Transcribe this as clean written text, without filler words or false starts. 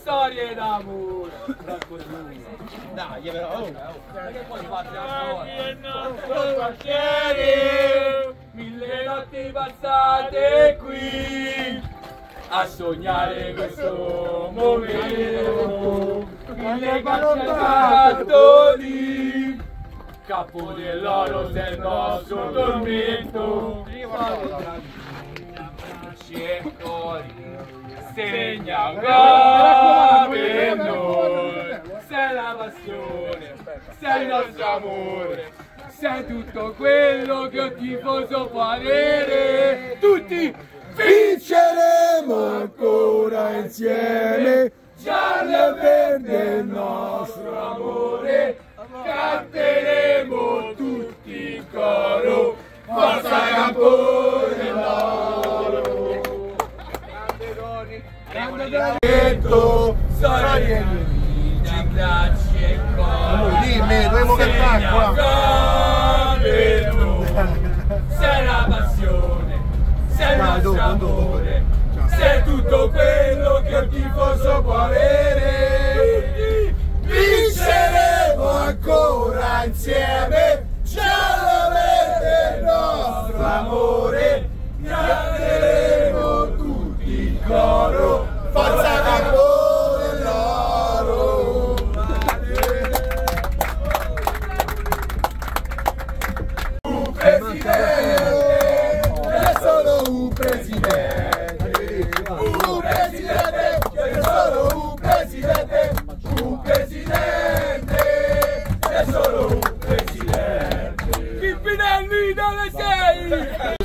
Storie d'amore! Dai, però! Che poi fate a scuola? Mille notti passate qui a sognare questo momento. Mille battaglie, capo dell'oro del nostro tormento. Segna un per noi, sei la passione, sei il nostro amore, sei tutto quello che un tifoso può avere. Tutti vinceremo ancora insieme, giallo e verde il nostro amore, canteremo tutti in coro, forza Campone loro. Detto, storie di abbracci e cose. Dimmi, dovevo cantare qua. Sei la passione, sei il nostro amore, sei tutto quello che un tifoso può avere. Vinceremo ancora insieme, cielo verde il nostro amore, canteremo tutti il coro. Forza Campone loro! Un presidente, c'è solo un presidente. Un presidente, c'è solo un presidente. Un presidente, c'è solo un presidente. Chi Pinelli dove sei?